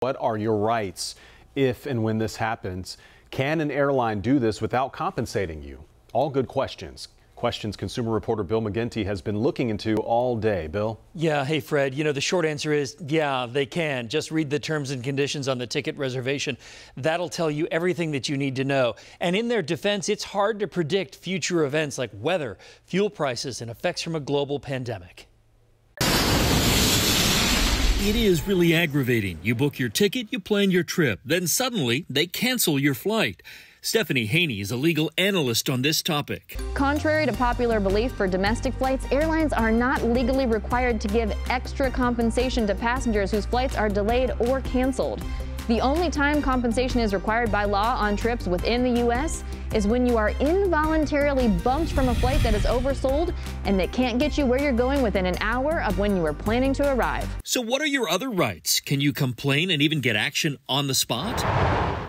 What are your rights if and when this happens? Can an airline do this without compensating you? All good questions. Questions consumer reporter Bill McGinty has been looking into all day. Bill? Yeah, hey, Fred. You know, the short answer is, yeah, they can. Just read the terms and conditions on the ticket reservation. That'll tell you everything that you need to know. And in their defense, it's hard to predict future events like weather, fuel prices, and effects from a global pandemic. It is really aggravating. You book your ticket, you plan your trip, then suddenly they cancel your flight. Stephanie Haney is a legal analyst on this topic. Contrary to popular belief, for domestic flights, airlines are not legally required to give extra compensation to passengers whose flights are delayed or canceled. The only time compensation is required by law on trips within the U.S. is when you are involuntarily bumped from a flight that is oversold and that can't get you where you're going within an hour of when you were planning to arrive. So what are your other rights? Can you complain and even get action on the spot?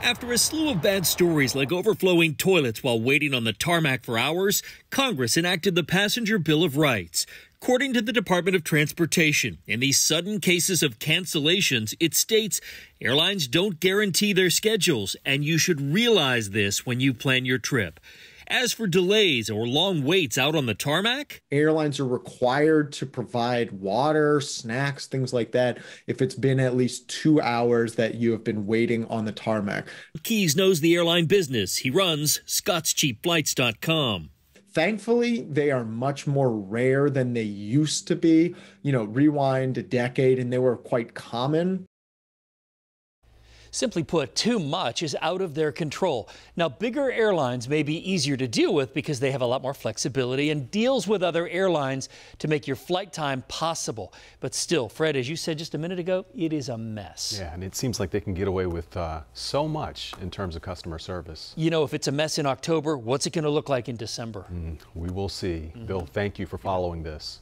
After a slew of bad stories like overflowing toilets while waiting on the tarmac for hours, Congress enacted the Passenger Bill of Rights. According to the Department of Transportation, in these sudden cases of cancellations, it states airlines don't guarantee their schedules, and you should realize this when you plan your trip. As for delays or long waits out on the tarmac, airlines are required to provide water, snacks, things like that, if it's been at least 2 hours that you have been waiting on the tarmac. Keyes knows the airline business. He runs ScottsCheapFlights.com. Thankfully, they are much more rare than they used to be. You know, rewind a decade and they were quite common. Simply put, too much is out of their control. Now, bigger airlines may be easier to deal with because they have a lot more flexibility and deals with other airlines to make your flight time possible. But still, Fred, as you said just a minute ago, it is a mess. Yeah, and it seems like they can get away with so much in terms of customer service. You know, if it's a mess in October, what's it going to look like in December? We will see. Bill, thank you for following this.